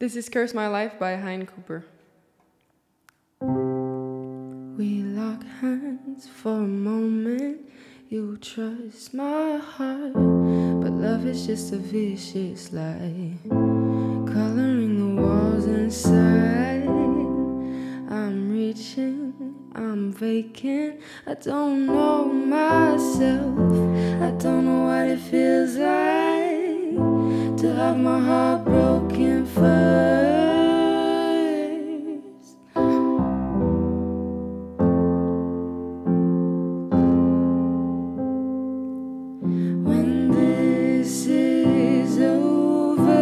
This is Curse My Life by Hein Cooper. We lock hands for a moment. You trust my heart, but love is just a vicious lie, coloring the walls inside. I'm reaching, I'm vacant. I don't know myself. I don't know what it feels like to have my heart broken first. When this is over,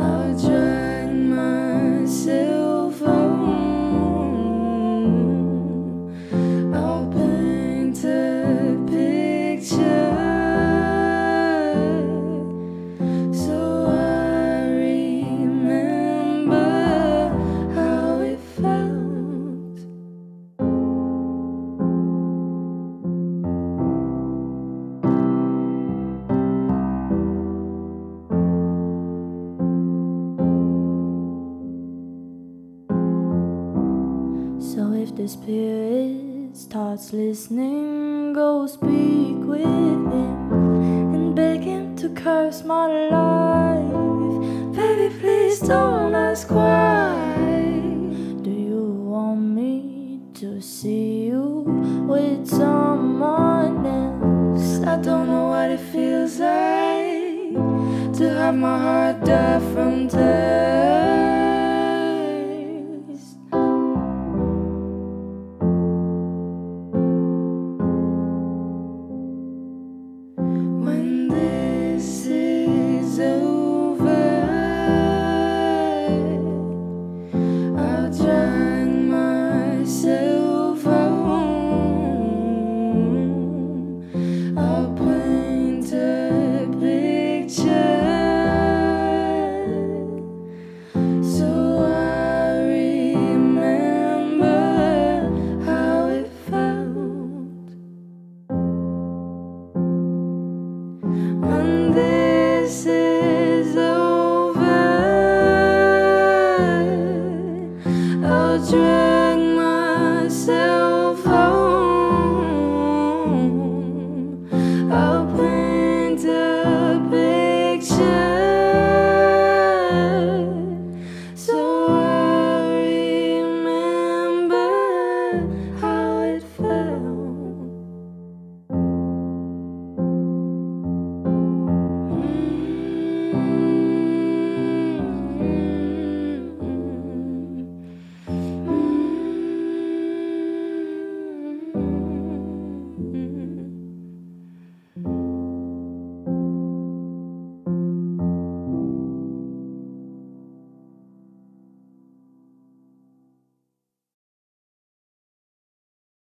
I'll drag myself. So if the spirit starts listening, go speak with him and beg him to curse my life. Baby, please don't ask why. Do you want me to see you with someone else? I don't know what it feels like to have my heart die from death.